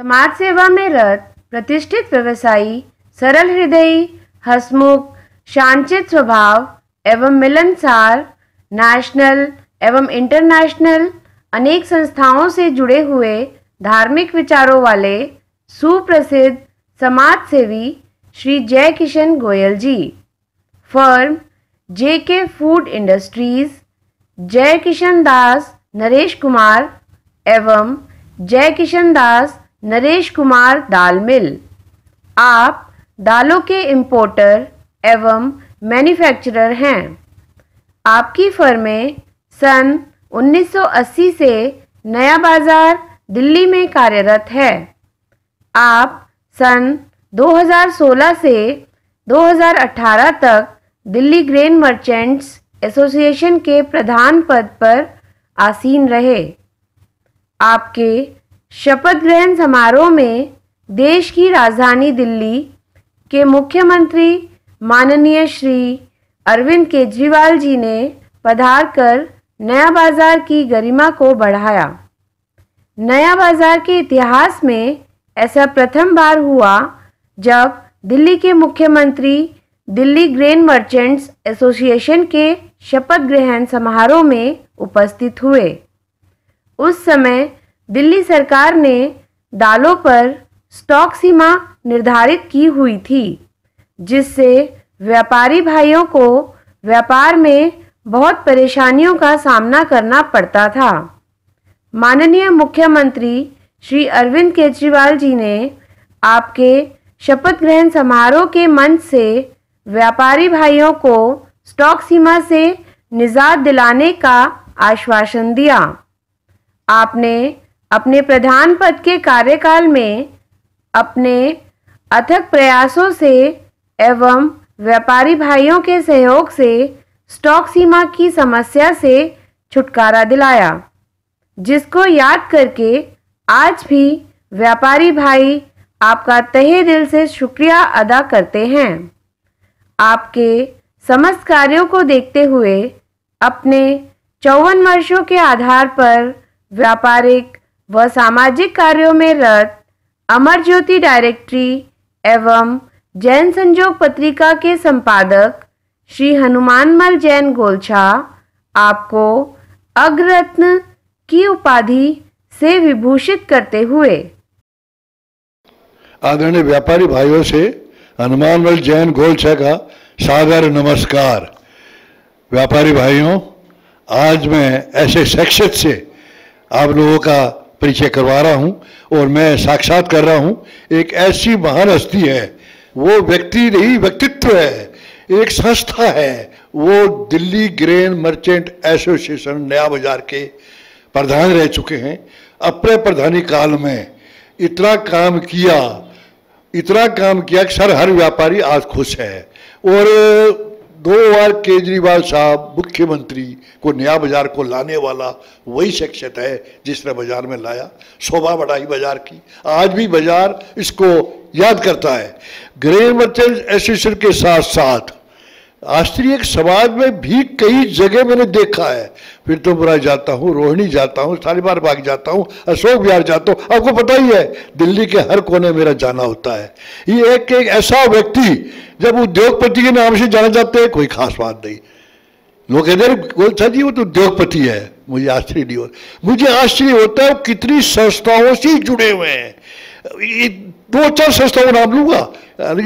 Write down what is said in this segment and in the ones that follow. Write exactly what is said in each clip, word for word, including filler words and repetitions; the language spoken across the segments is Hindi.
समाज सेवा में रत प्रतिष्ठित व्यवसायी, सरल हृदयी, हसमुख, शांतचित्त स्वभाव एवं मिलनसार नेशनल एवं इंटरनेशनल अनेक संस्थाओं से जुड़े हुए धार्मिक विचारों वाले सुप्रसिद्ध समाज सेवी Shri Jaikishan Goyal ji. Firm JK food industries, Jaikishan Das Naresh Kumar एवं जयकिशन दास नरेश कुमार दाल मिल। आप दालों के इंपोर्टर एवं मैन्युफैक्चरर हैं। आपकी फर्में सन उन्नीस सौ अस्सी से नया बाज़ार दिल्ली में कार्यरत है। आप सन दो हज़ार सोलह से दो हज़ार अठारह तक दिल्ली ग्रेन मर्चेंट्स एसोसिएशन के प्रधान पद पर आसीन रहे। आपके शपथ ग्रहण समारोह में देश की राजधानी दिल्ली के मुख्यमंत्री माननीय श्री अरविंद केजरीवाल जी ने पधारकर नया बाज़ार की गरिमा को बढ़ाया। नया बाज़ार के इतिहास में ऐसा प्रथम बार हुआ जब दिल्ली के मुख्यमंत्री दिल्ली ग्रेन मर्चेंट्स एसोसिएशन के शपथ ग्रहण समारोह में उपस्थित हुए। उस समय दिल्ली सरकार ने दालों पर स्टॉक सीमा निर्धारित की हुई थी, जिससे व्यापारी भाइयों को व्यापार में बहुत परेशानियों का सामना करना पड़ता था। माननीय मुख्यमंत्री श्री अरविंद केजरीवाल जी ने आपके शपथ ग्रहण समारोह के मंच से व्यापारी भाइयों को स्टॉक सीमा से निजात दिलाने का आश्वासन दिया। आपने अपने प्रधान पद के कार्यकाल में अपने अथक प्रयासों से एवं व्यापारी भाइयों के सहयोग से स्टॉक सीमा की समस्या से छुटकारा दिलाया, जिसको याद करके आज भी व्यापारी भाई आपका तहे दिल से शुक्रिया अदा करते हैं। आपके समस्त कार्यों को देखते हुए अपने चौवन वर्षों के आधार पर व्यापारिक व सामाजिक कार्यों में रत अमर ज्योति डायरेक्टरी एवं जैन संजो पत्रिका के संपादक श्री हनुमान मल जैन गोलछा आपको अग्ररत्न की उपाधि से विभूषित करते हुए। आदरणीय व्यापारी भाइयों से हनुमान मल जैन गोलछा का सादर नमस्कार। व्यापारी भाइयों, आज मैं ऐसे शख्सियत से आप लोगों का परिचय करवा रहा हूं और मैं साक्षात कर रहा हूं एक ऐसी महान हस्ती है, वो व्यक्ति नहीं व्यक्तित्व है, एक संस्था है, वो दिल्ली ग्रेन मर्चेंट एसोसिएशन नया बाजार के प्रधान रह चुके हैं। अपने प्रधानी काल में इतना काम किया इतना काम किया कि सर हर व्यापारी आज खुश है। और दो बार केजरीवाल साहब मुख्यमंत्री को नया बाज़ार को लाने वाला वही शख्सियत है जिसने बाज़ार में लाया, शोभा बढ़ाई बाज़ार की। आज भी बाज़ार इसको याद करता है। ग्रेन मर्चेंट एसोसिएशन के साथ साथ आस्तिक समाज में भी कई जगह मैंने देखा है। फिर तो बुरा जाता हूँ, रोहिणी जाता हूँ, थालीबार बाग जाता हूँ, अशोक विहार जाता हूँ, आपको पता ही है दिल्ली के हर कोने मेरा जाना होता है। ये एक एक ऐसा व्यक्ति जब उद्योगपति के नाम से जाना जाते हैं कोई खास बात नहीं, लोग कहते हैं गोलछा जी वो तो उद्योगपति है। मुझे आश्चर्य नहीं होता मुझे आश्चर्य होता है कितनी संस्थाओं से जुड़े हुए हैं। दो चार संस्थाओं नाम लूंगा,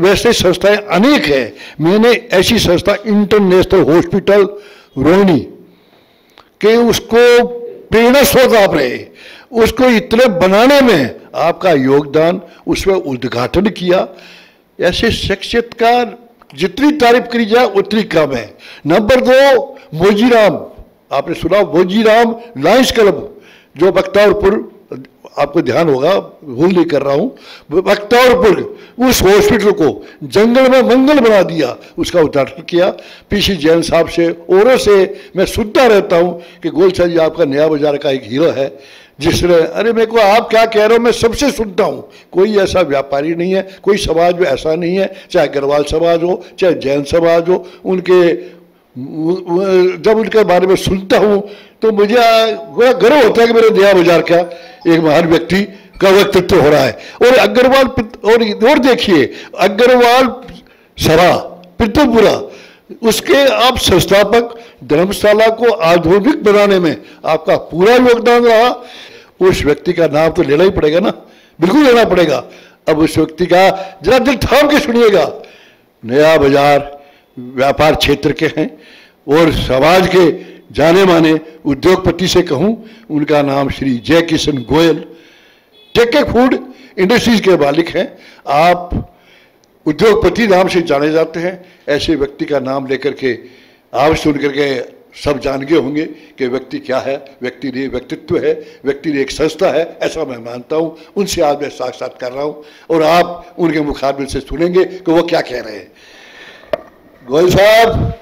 वैसे संस्थाएं अनेक हैं। मैंने ऐसी संस्था इंटरनेशनल हॉस्पिटल रोहिणी के उसको प्रेरणा स्रोत आप रहे, उसको इतने बनाने में आपका योगदान, उसमें उद्घाटन किया। ऐसे शख्सियत का जितनी तारीफ करी जाए उतनी कम है। नंबर दो, मोजीराम, आपने सुना मोजीराम लाइंस क्लब जो बख्तियारपुर, आपको ध्यान होगा, भूल नहीं कर रहा हूँ, बख्तियारपुर, उस हॉस्पिटल को जंगल में मंगल बना दिया, उसका उद्घाटन किया। पीसी जैन साहब से और से मैं सुनता रहता हूँ कि गोलछा जी आपका नया बाजार का एक हीरो है, जिसने, अरे मेरे को आप क्या कह रहे हो मैं सबसे सुनता हूँ। कोई ऐसा व्यापारी नहीं है, कोई समाज में ऐसा नहीं है, चाहे अग्रवाल समाज हो, चाहे जैन समाज हो, उनके जब उनके बारे में सुनता हूँ तो मुझे बड़ा गर्व होता है कि मेरे नया बाजार का एक महान व्यक्ति का वक्तृत्व हो रहा है। और अग्रवाल और, और देखिए अग्रवाल सरा पीतमपुरा उसके आप संस्थापक धर्मशाला को आधुनिक बनाने में आपका पूरा योगदान रहा। उस व्यक्ति का नाम तो लेना ही पड़ेगा ना, बिल्कुल लेना पड़ेगा। अब उस व्यक्ति का जरा दिल थाम के सुनिएगा। नया बाजार व्यापार क्षेत्र के हैं और समाज के जाने माने उद्योगपति से कहूं, उनका नाम Shri Jaikishan Goyal, JK food industries के मालिक हैं। आप उद्योगपति नाम से जाने जाते हैं, ऐसे व्यक्ति का नाम लेकर के आप सुन करके सब जान गए होंगे कि व्यक्ति क्या है। व्यक्ति ने व्यक्तित्व है, व्यक्ति ने एक संस्था है, ऐसा मैं मानता हूँ। उनसे आज मैं साक्षात्कार कर रहा हूँ और आप उनके मुखाबिल से सुनेंगे कि वो क्या कह रहे हैं। गोयल साहब,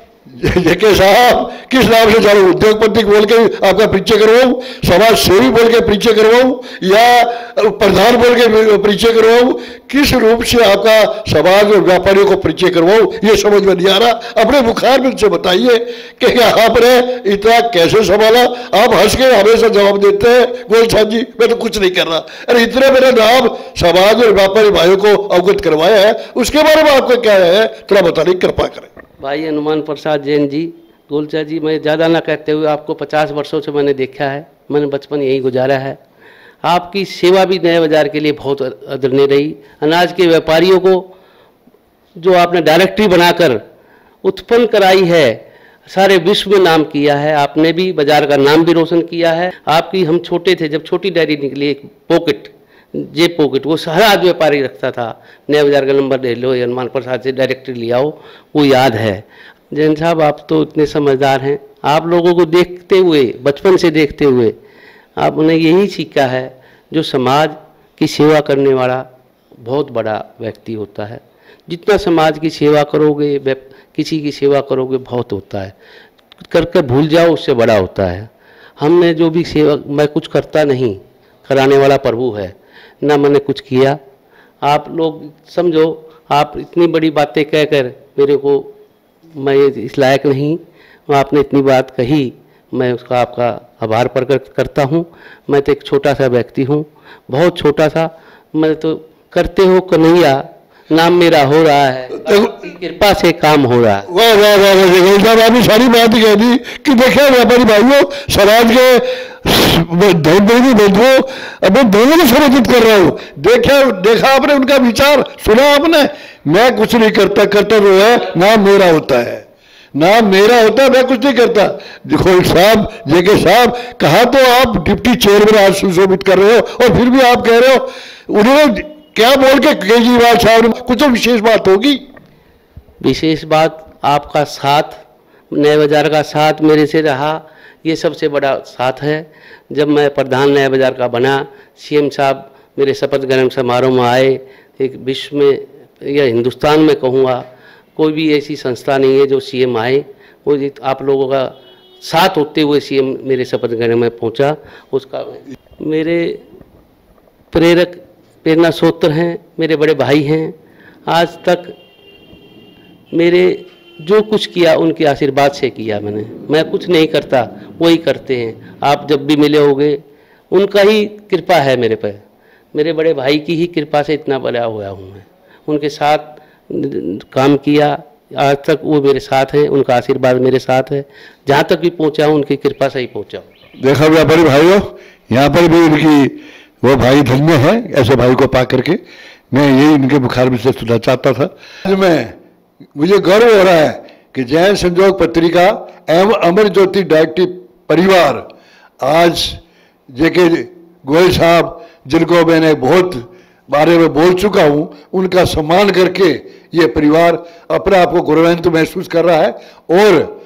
जेके साहब, किस नाम से जानो? उद्योगपति बोल के आपका परिचय करवाऊँ, समाज सेवी बोल के परिचय करवाऊँ, या प्रधान बोल के परिचय करवाऊँ? किस रूप से आपका समाज और व्यापारियों को परिचय करवाऊँ, ये समझ में नहीं आ रहा। अपने मुखारबिल से बताइए कि आपने इतना कैसे संभाला। आप हंस के हमेशा जवाब देते हैं, गोयल साहब जी मैं तो कुछ नहीं कर रहा। अरे इतने मेरा नाम समाज और व्यापारी भाइयों को अवगत करवाया है, उसके बारे में आपको क्या है थोड़ा बताने की कृपा करें। भाई हनुमान प्रसाद जैन जी गोलचा जी, मैं ज़्यादा ना कहते हुए आपको पचास वर्षों से मैंने देखा है, मैंने बचपन यहीं गुजारा है। आपकी सेवा भी नए बाज़ार के लिए बहुत आदरणीय रही। अनाज के व्यापारियों को जो आपने डायरेक्टरी बनाकर उत्पन्न कराई है, सारे विश्व में नाम किया है आपने, भी बाज़ार का नाम भी रोशन किया है। आपकी हम छोटे थे जब छोटी डायरी निकली, एक पॉकेट जे पॉकेट, वो सारा आज व्यापारी रखता था। नया बाजार का नंबर ले लो, हनुमान प्रसाद से डायरेक्टरी ले आओ, वो याद है। जैन साहब आप तो इतने समझदार हैं, आप लोगों को देखते हुए बचपन से देखते हुए आपने यही सीखा है जो समाज की सेवा करने वाला बहुत बड़ा व्यक्ति होता है। जितना समाज की सेवा करोगे, किसी की सेवा करोगे, बहुत होता है। कर कर भूल जाओ, उससे बड़ा होता है। हमने जो भी सेवा, मैं कुछ करता नहीं, कराने वाला प्रभु है, ना मैंने कुछ किया। आप लोग समझो, आप इतनी बड़ी बातें कहकर मेरे को, मैं इस लायक नहीं, आपने इतनी बात कही, मैं उसका आपका आभार प्रकट करता हूँ। मैं तो एक छोटा सा व्यक्ति हूँ, बहुत छोटा सा। मैं तो करते हो कन्हैया, नाम मेरा हो रहा है, कृपा से काम हो रहा है। वाह वाह वाह, आपने सारी बात कह दी कि देखिए व्यापारी भाइयों, समाज के दोनों को समर्पित कर रहा हूँ। देखा देखा आपने उनका विचार, सुना आपने। मैं कुछ नहीं करता, करता तो है नाम मेरा होता है, नाम मेरा होता है, मैं कुछ नहीं करता। देखो साहब, जेके साहब, कहा तो आप डिप्टी चेयरमैन आज सुशोभित कर रहे हो और फिर भी आप कह रहे हो। उन्होंने क्या बोल के केजरीवाल साहब, कुछ तो विशेष बात होगी। विशेष बात आपका साथ, नए बाजार का साथ मेरे से रहा, ये सबसे बड़ा साथ है। जब मैं प्रधान नया बाजार का बना, सीएम साहब मेरे शपथ ग्रहण समारोह में आए। एक विश्व में या हिंदुस्तान में कहूँगा कोई भी ऐसी संस्था नहीं है जो सीएम आए, वो आप लोगों का साथ होते हुए सीएम मेरे शपथ ग्रहण में पहुँचा। उसका मेरे प्रेरक प्रेरणा स्रोत हैं, मेरे बड़े भाई हैं। आज तक मेरे जो कुछ किया उनके आशीर्वाद से किया मैंने। मैं कुछ नहीं करता, वही करते हैं। आप जब भी मिले होंगे, उनका ही कृपा है मेरे पर, मेरे बड़े भाई की ही कृपा से इतना बड़ा हुआ हूँ मैं। उनके साथ काम किया, आज तक वो मेरे साथ हैं, उनका आशीर्वाद मेरे साथ है। जहाँ तक भी पहुँचा हूँ उनकी कृपा से ही पहुँचा हूँ। देखा व्यापारी भाइयों, यहाँ पर भी उनकी वो भाई धन्य है, ऐसे भाई को पा करके। मैं यही उनके मुखार में से सुनना चाहता था। आज मैं मुझे गर्व हो रहा है कि जैन संजोग पत्रिका एवं अमर ज्योति डायरेक्टरी परिवार, आज जेके गोयल साहब जिनको मैंने बहुत बारे में बोल चुका हूं, उनका सम्मान करके ये परिवार अपने आप को गौरवान्वित महसूस कर रहा है। और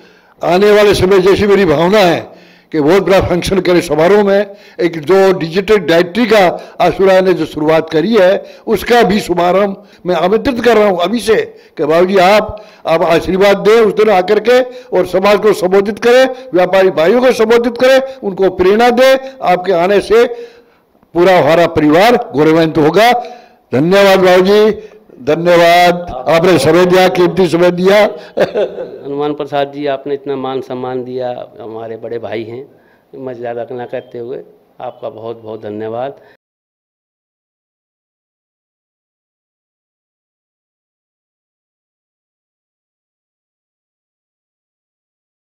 आने वाले समय जैसी मेरी भावना है कि बहुत बड़ा फंक्शन करें समारोह में। एक जो डिजिटल डायरेक्टरी का आशुरा ने जो शुरुआत करी है, उसका भी शुभारंभ मैं आमंत्रित कर रहा हूँ अभी से कि बाबू जी आप आप आशीर्वाद दें उस दिन आकर के, और समाज को संबोधित करें, व्यापारी भाइयों को संबोधित करें, उनको प्रेरणा दें। आपके आने से पूरा हमारा परिवार गौरवान्वित होगा। धन्यवाद बाबू जी, धन्यवाद। आपने समय दिया, कीमती समय दिया। हनुमान प्रसाद जी आपने इतना मान सम्मान दिया, हमारे बड़े भाई हैं, मैं ज़्यादा ना कहते हुए आपका बहुत बहुत धन्यवाद।